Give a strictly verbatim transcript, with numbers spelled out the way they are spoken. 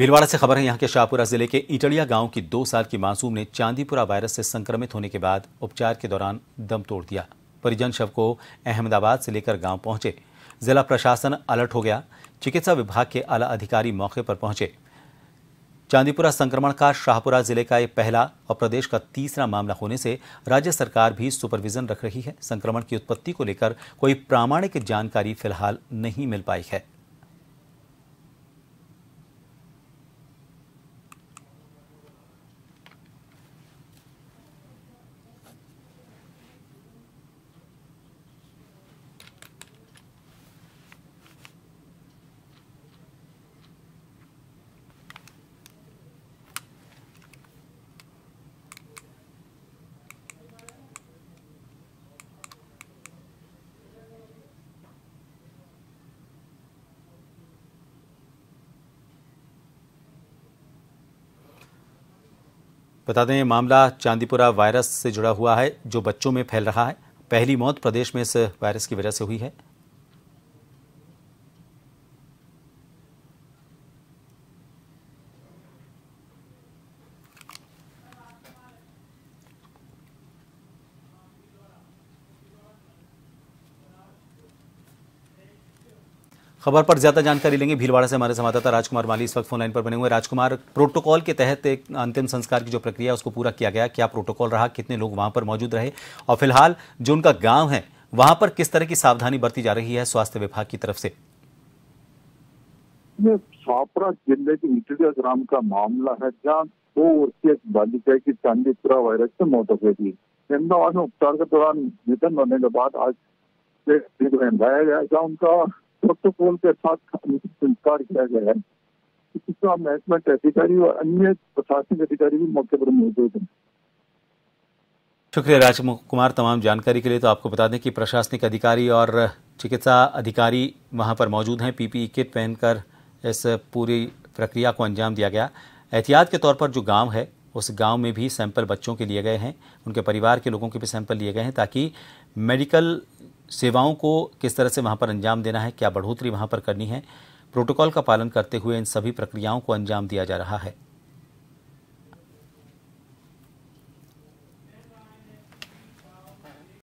भीलवाड़ा से खबर है। यहाँ के शाहपुरा जिले के इटड़िया गांव की दो साल की मासूम ने चांदीपुरा वायरस से संक्रमित होने के बाद उपचार के दौरान दम तोड़ दिया। परिजन शव को अहमदाबाद से लेकर गांव पहुंचे। जिला प्रशासन अलर्ट हो गया। चिकित्सा विभाग के आला अधिकारी मौके पर पहुंचे। चांदीपुरा संक्रमण का शाहपुरा जिले का ये पहला और प्रदेश का तीसरा मामला होने से राज्य सरकार भी सुपरविजन रख रही है। संक्रमण की उत्पत्ति को लेकर कोई प्रामाणिक जानकारी फिलहाल नहीं मिल पाई है। बता दें, मामला चांदीपुरा वायरस से जुड़ा हुआ है जो बच्चों में फैल रहा है। पहली मौत प्रदेश में इस वायरस की वजह से हुई है। खबर पर ज्यादा जानकारी लेंगे। भीलवाड़ा से हमारे संवाददाता राजकुमार माली इस वक्त फोनलाइन पर बने हुए। राजकुमार, प्रोटोकॉल के तहत एक अंतिम संस्कार की जो प्रक्रिया है उसको पूरा किया गया, क्या प्रोटोकॉल रहा, कितने लोग वहां पर मौजूद रहे और फिलहाल जो उनका गांव है वहां पर किस तरह की सावधानी बरती जा रही है स्वास्थ्य विभाग की तरफ से? शाहपुरा जिले के इटड़िया ग्राम का मामला है, जहाँ दो वर्षीय बालिका की चांदीपुरा वायरस से मौत हो गई थी। अहमदाबाद में उपचार के दौरान निधन होने के बाद आज लाया गया, जहाँ उनका प्रोटोकॉल के साथ संस्कार किया गया है। चिकित्सा मैनेजमेंट अधिकारी और अन्य प्रशासनिक अधिकारी भी मौके पर मौजूद हैं। शुक्रिया राजकुमार तमाम जानकारी के लिए। तो आपको बता दें कि प्रशासनिक अधिकारी और चिकित्सा अधिकारी वहां पर मौजूद हैं। पीपीई किट पहनकर इस पूरी प्रक्रिया को अंजाम दिया गया। एहतियात के तौर पर जो गाँव है उस गाँव में भी सैंपल बच्चों के लिए गए हैं, उनके परिवार के लोगों के भी सैंपल लिए गए हैं, ताकि मेडिकल सेवाओं को किस तरह से वहाँ पर अंजाम देना है, क्या बढ़ोतरी वहाँ पर करनी है, प्रोटोकॉल का पालन करते हुए इन सभी प्रक्रियाओं को अंजाम दिया जा रहा है।